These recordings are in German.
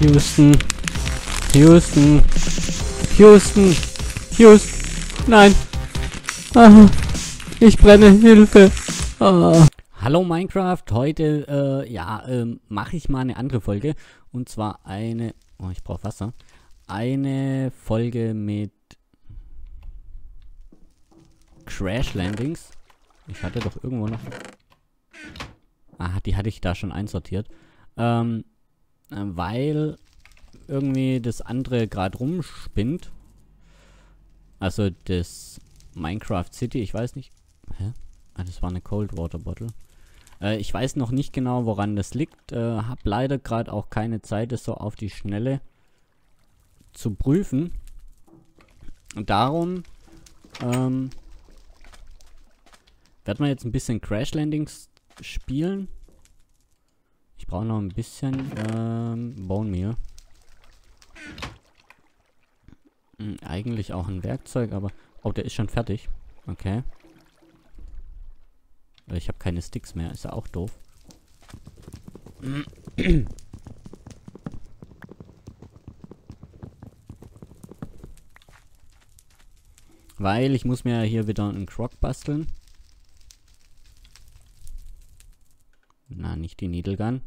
Houston. Houston. Houston. Houston. Nein. Ah, ich brenne. Hilfe. Ah. Hallo Minecraft. Heute, mache ich mal eine andere Folge. Und zwar eine... Oh, ich brauche Wasser. Eine Folge mit Crash Landings. Ich hatte doch irgendwo noch... Ah, die hatte ich da schon einsortiert. Weil irgendwie das andere gerade rumspinnt. Also das Minecraft City, ich weiß nicht... Hä? Ah, das war eine Cold Water Bottle. Ich weiß noch nicht genau, woran das liegt. Hab leider gerade auch keine Zeit, das so auf die Schnelle zu prüfen. Und darum... werden wir jetzt ein bisschen Crash Landings spielen. Ich brauche noch ein bisschen Bone Meal. Eigentlich auch ein Werkzeug, aber... Oh, der ist schon fertig. Okay. Ich habe keine Sticks mehr, ist ja auch doof. Weil ich muss mir ja hier wieder einen Croc basteln. Na, nicht die Needle Gun.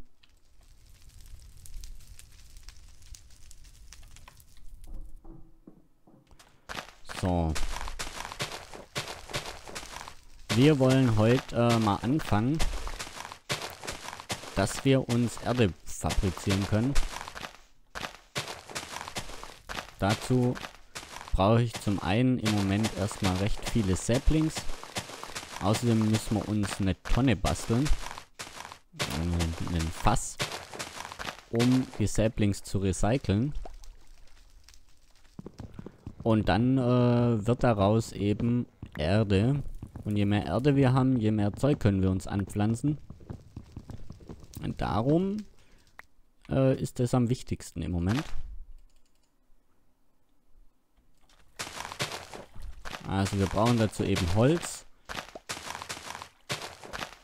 So. Wir wollen heute mal anfangen, dass wir uns Erde fabrizieren können. Dazu brauche ich zum einen im Moment erstmal recht viele Saplings. Außerdem müssen wir uns eine Tonne basteln. Einen Fass, um die Saplings zu recyceln. Und dann wird daraus eben Erde. Und je mehr Erde wir haben, je mehr Zeug können wir uns anpflanzen. Und darum ist das am wichtigsten im Moment. Also wir brauchen dazu eben Holz.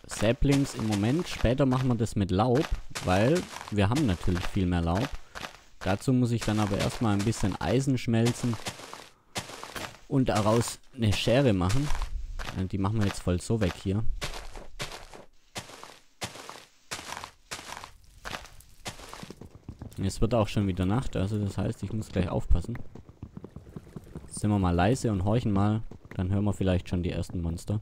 Saplings im Moment. Später machen wir das mit Laub, weil wir haben natürlich viel mehr Laub. Dazu muss ich dann aber erstmal ein bisschen Eisen schmelzen und daraus eine Schere machen. Die machen wir jetzt voll so weg hier. Es wird auch schon wieder Nacht, also das heißt, ich muss gleich aufpassen. Jetzt sind wir mal leise und horchen mal, dann hören wir vielleicht schon die ersten Monster.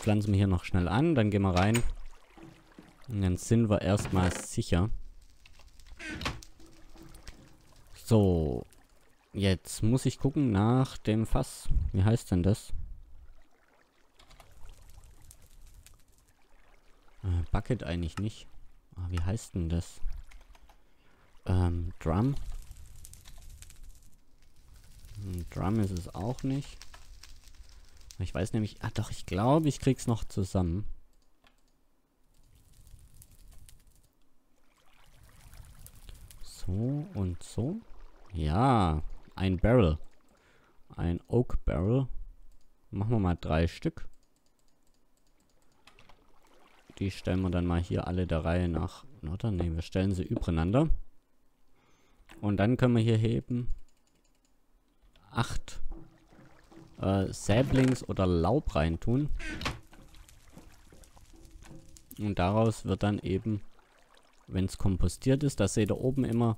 Pflanzen wir hier noch schnell an, dann gehen wir rein und dann sind wir erstmal sicher. So, jetzt muss ich gucken nach dem Fass. Wie heißt denn das? Bucket eigentlich nicht. Ah, wie heißt denn das? Drum. Drum ist es auch nicht. Ich weiß nämlich... Ah doch, ich glaube, ich krieg's noch zusammen. So und so. Ja, ein Barrel. Ein Oak Barrel. Machen wir mal 3 Stück. Die stellen wir dann mal hier alle der Reihe nach... Oder? Ne, wir stellen sie übereinander. Und dann können wir hier heben. 8. Saplings oder Laub reintun. Und daraus wird dann eben, wenn es kompostiert ist, da seht ihr oben immer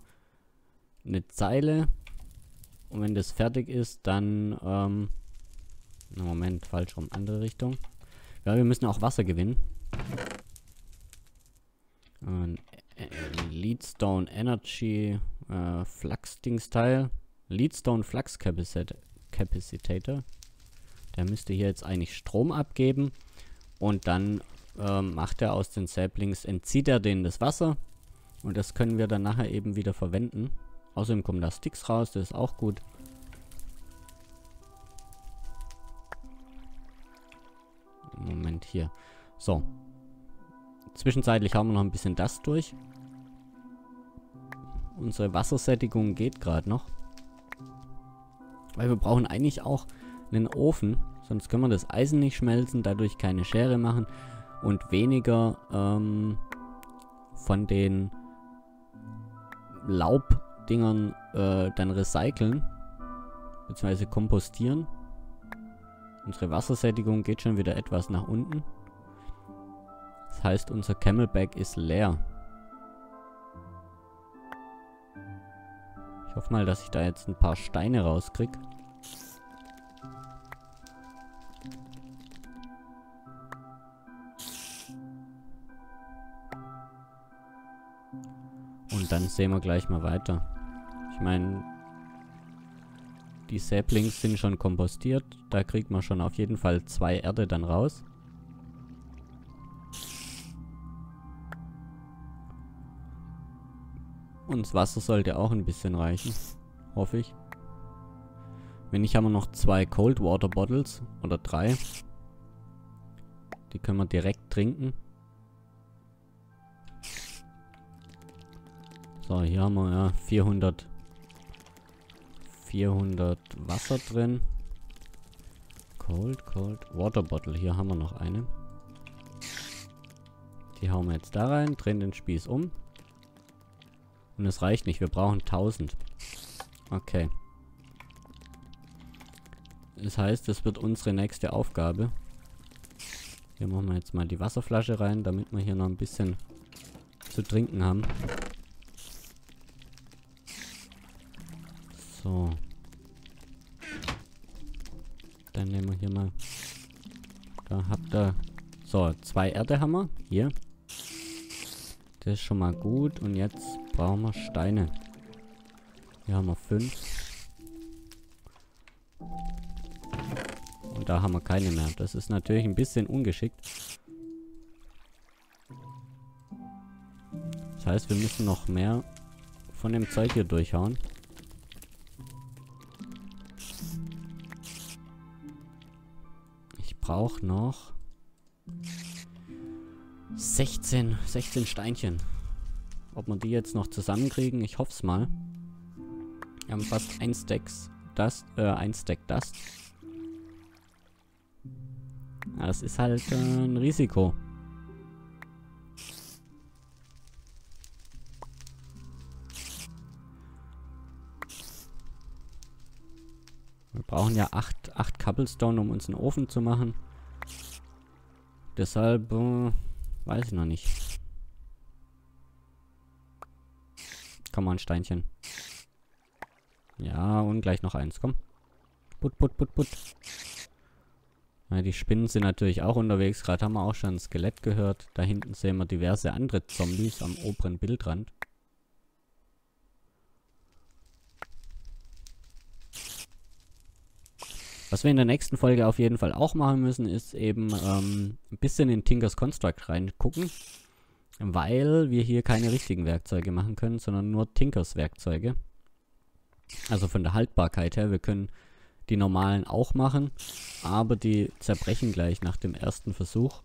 eine Zeile. Und wenn das fertig ist, dann, Moment, falsch rum, andere Richtung. Ja, wir müssen auch Wasser gewinnen. Leadstone Energy Flux-Dingsteil. Leadstone Flux Kapazität. Der müsste hier jetzt eigentlich Strom abgeben und dann macht er aus den Saplings, entzieht er denen das Wasser und das können wir dann nachher eben wieder verwenden. Außerdem kommen da Sticks raus, das ist auch gut. Moment hier. So. Zwischenzeitlich haben wir noch ein bisschen das durch. Unsere Wassersättigung geht gerade noch. Weil wir brauchen eigentlich auch einen Ofen. Sonst können wir das Eisen nicht schmelzen, dadurch keine Schere machen und weniger von den Laubdingern dann recyceln bzw. kompostieren. Unsere Wassersättigung geht schon wieder etwas nach unten. Das heißt, unser Camelbag ist leer. Ich hoffe mal, dass ich da jetzt ein paar Steine rauskriege. Und dann sehen wir gleich mal weiter. Ich meine, die Saplings sind schon kompostiert. Da kriegt man schon auf jeden Fall 2 Erde dann raus. Und das Wasser sollte auch ein bisschen reichen. Hoffe ich. Wenn nicht, haben wir noch 2 Cold Water Bottles. Oder 3. Die können wir direkt trinken. So, hier haben wir ja 400 Wasser drin. Cold Water Bottle. Hier haben wir noch eine. Die hauen wir jetzt da rein, drehen den Spieß um. Und es reicht nicht, wir brauchen 1000. Okay. Das heißt, das wird unsere nächste Aufgabe. Hier machen wir jetzt mal die Wasserflasche rein, damit wir hier noch ein bisschen zu trinken haben. So. Dann nehmen wir hier mal. Da habt ihr. So, 2 Erde haben wir. Hier. Das ist schon mal gut. Und jetzt brauchen wir Steine. Hier haben wir 5. Und da haben wir keine mehr. Das ist natürlich ein bisschen ungeschickt. Das heißt, wir müssen noch mehr von dem Zeug hier durchhauen. Ich brauche noch 16 Steinchen. Ob wir die jetzt noch zusammenkriegen, ich hoffe es mal. Wir haben fast ein Stack Dust. Ja, das ist halt ein Risiko. Wir brauchen ja 8 Cobblestone, um uns einen Ofen zu machen. Deshalb weiß ich noch nicht. Komm mal, ein Steinchen. Ja, und gleich noch eins, komm. Put. Ja, die Spinnen sind natürlich auch unterwegs. Gerade haben wir auch schon ein Skelett gehört. Da hinten sehen wir diverse andere Zombies am oberen Bildrand. Was wir in der nächsten Folge auf jeden Fall auch machen müssen, ist eben ein bisschen in Tinkers Construct reingucken. Weil wir hier keine richtigen Werkzeuge machen können, sondern nur Tinkers Werkzeuge. Also von der Haltbarkeit her, wir können die normalen auch machen, aber die zerbrechen gleich nach dem ersten Versuch.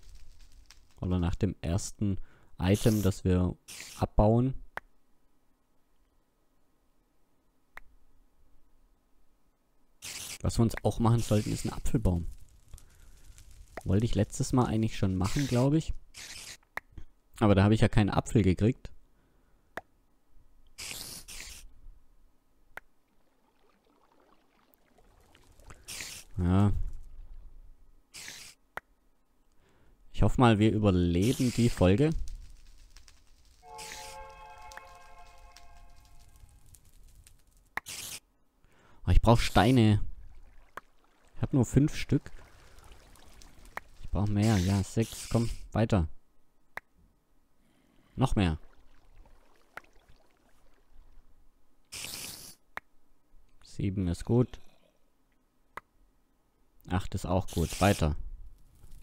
Oder nach dem ersten Item, das wir abbauen. Was wir uns auch machen sollten, ist ein Apfelbaum. Wollte ich letztes Mal eigentlich schon machen, glaube ich. Aber da habe ich ja keinen Apfel gekriegt. Ja. Ich hoffe mal, wir überleben die Folge. Oh, ich brauche Steine. Ich habe nur 5 Stück. Ich brauche mehr. Ja, 6. Komm, weiter. Noch mehr. Sieben ist gut. 8 ist auch gut. Weiter.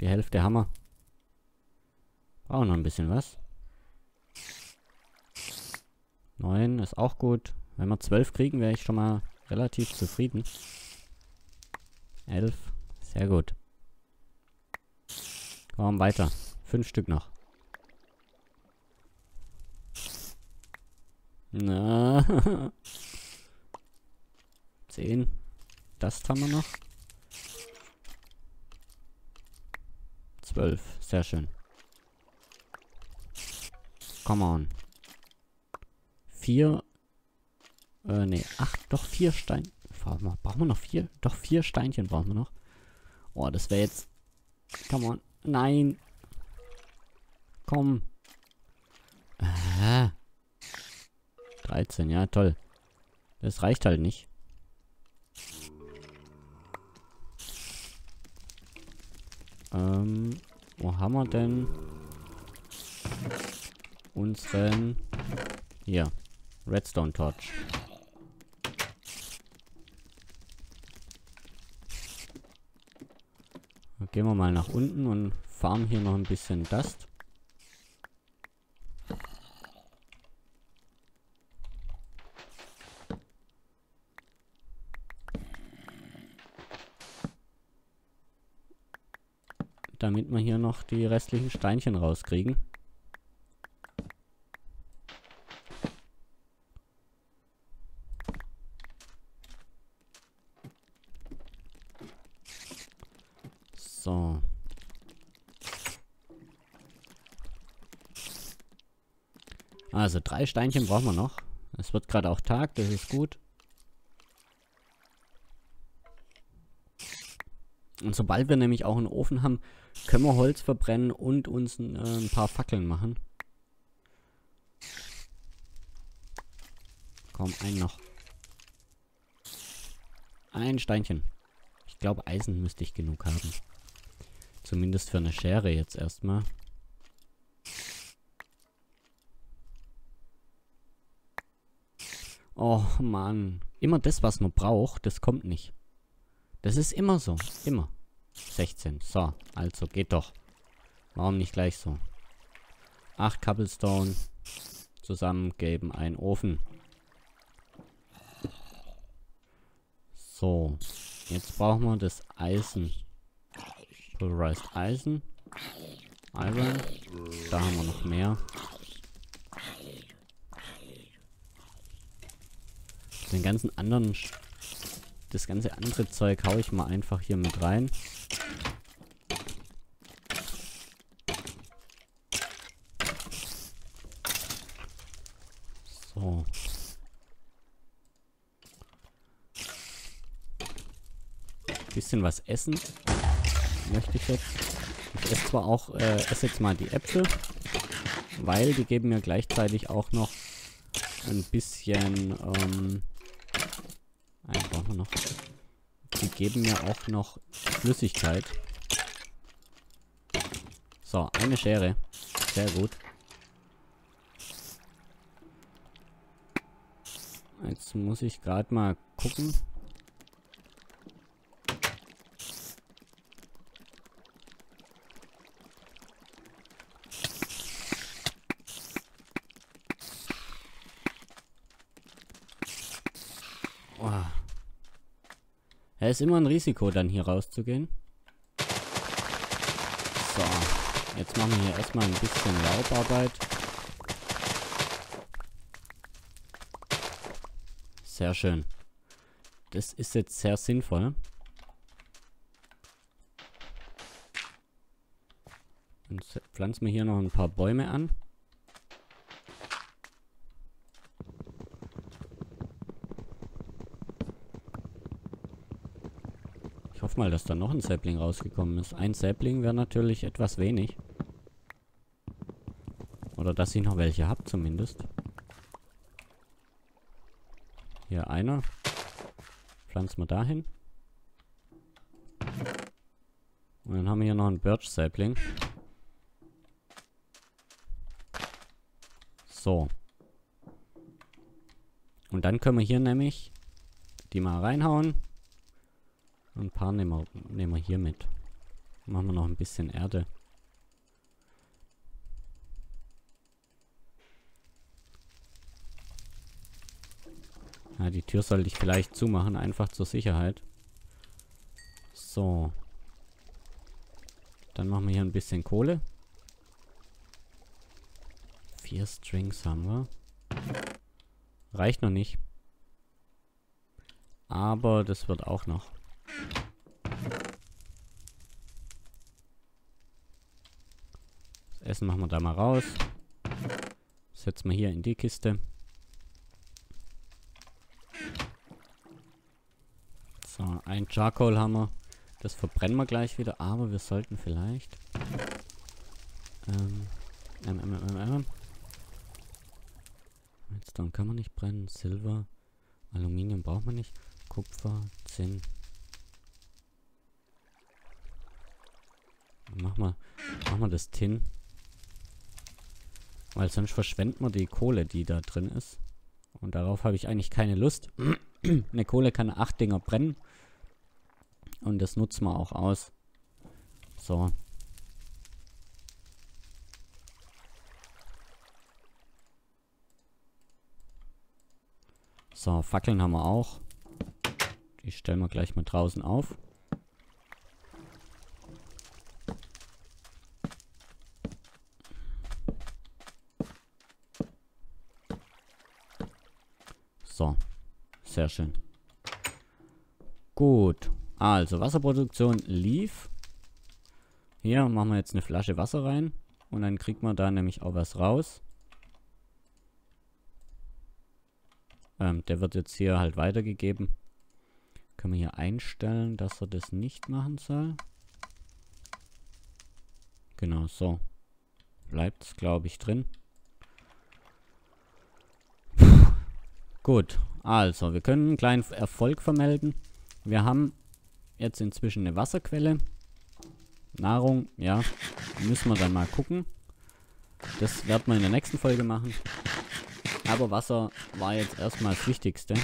Die Hälfte haben wir. Brauchen noch ein bisschen was. 9 ist auch gut. Wenn wir 12 kriegen, wäre ich schon mal relativ zufrieden. 11. Sehr gut. Komm, weiter. 5 Stück noch. Na. 10. Das haben wir noch. 12. Sehr schön. Come on. 4. Ne, 8. Doch 4 Steinchen. Brauchen wir noch 4? Doch 4 Steinchen brauchen wir noch. Oh, das wäre jetzt... Come on. Nein. Komm. 13, ja, toll. Das reicht halt nicht. Wo haben wir denn unseren... Hier. Redstone-Torch. Gehen wir mal nach unten und farmen hier noch ein bisschen Dust. Damit wir hier noch die restlichen Steinchen rauskriegen. So. Also 3 Steinchen brauchen wir noch. Es wird gerade auch Tag, das ist gut. Und sobald wir nämlich auch einen Ofen haben, können wir Holz verbrennen und uns ein paar Fackeln machen. Komm, einen noch. Ein Steinchen. Ich glaube, Eisen müsste ich genug haben. Zumindest für eine Schere jetzt erstmal. Oh Mann. Immer das, was man braucht, das kommt nicht. Das ist immer so. Immer. 16. So. Also, geht doch. Warum nicht gleich so? 8 Cobblestone zusammen geben einen Ofen. So. Jetzt brauchen wir das Eisen. Pulverized Eisen. Iron. Da haben wir noch mehr. Den ganzen anderen... Das ganze andere Zeug haue ich mal einfach hier mit rein. So. Bisschen was essen. Möchte ich jetzt. Ich esse zwar auch, esse jetzt mal die Äpfel. Weil die geben mir gleichzeitig auch noch ein bisschen, einen brauchen wir noch. Die geben mir auch noch Flüssigkeit. So, eine Schere. Sehr gut. Jetzt muss ich gerade mal gucken. Es ist immer ein Risiko, dann hier rauszugehen. So, jetzt machen wir hier erstmal ein bisschen Laubarbeit. Sehr schön. Das ist jetzt sehr sinnvoll. Und pflanzen wir hier noch ein paar Bäume an. Mal, dass da noch ein Sapling rausgekommen ist. Ein Sapling wäre natürlich etwas wenig. Oder dass ich noch welche habe zumindest. Hier einer. Pflanzen wir dahin. Und dann haben wir hier noch einen Birch Sapling. So. Und dann können wir hier nämlich die mal reinhauen. Ein paar nehmen wir hier mit. Machen wir noch ein bisschen Erde. Ja, die Tür sollte ich vielleicht zumachen, einfach zur Sicherheit. So. Dann machen wir hier ein bisschen Kohle. 4 Strings haben wir. Reicht noch nicht. Aber das wird auch noch. Das Essen machen wir da mal raus. Setzen wir hier in die Kiste. So, ein Charcoal haben wir. Das verbrennen wir gleich wieder, aber wir sollten vielleicht Redstone kann man nicht brennen, Silber, Aluminium braucht man nicht, Kupfer, Zinn. Mach mal das Tin. Weil sonst verschwenden wir die Kohle, die da drin ist. Und darauf habe ich eigentlich keine Lust. Eine Kohle kann 8 Dinger brennen. Und das nutzen wir auch aus. So. So, Fackeln haben wir auch. Die stellen wir gleich mal draußen auf. So, sehr schön. Gut, also Wasserproduktion lief. Hier machen wir jetzt eine Flasche Wasser rein. Und dann kriegt man da nämlich auch was raus. Der wird jetzt hier halt weitergegeben. Können wir hier einstellen, dass er das nicht machen soll. Genau, so. Bleibt es, glaube ich, drin. Puh. Gut, also wir können einen kleinen Erfolg vermelden. Wir haben jetzt inzwischen eine Wasserquelle. Nahrung, ja, müssen wir dann mal gucken. Das werden wir in der nächsten Folge machen. Aber Wasser war jetzt erstmal das Wichtigste.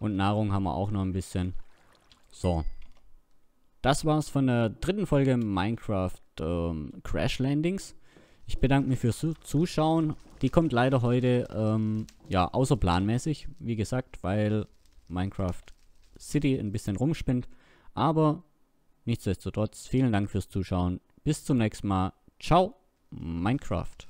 Und Nahrung haben wir auch noch ein bisschen. So. Das war's von der dritten Folge Minecraft Crash Landings. Ich bedanke mich fürs Zuschauen. Die kommt leider heute ja, außerplanmäßig. Wie gesagt, weil Minecraft City ein bisschen rumspinnt. Aber nichtsdestotrotz, vielen Dank fürs Zuschauen. Bis zum nächsten Mal. Ciao, Minecraft.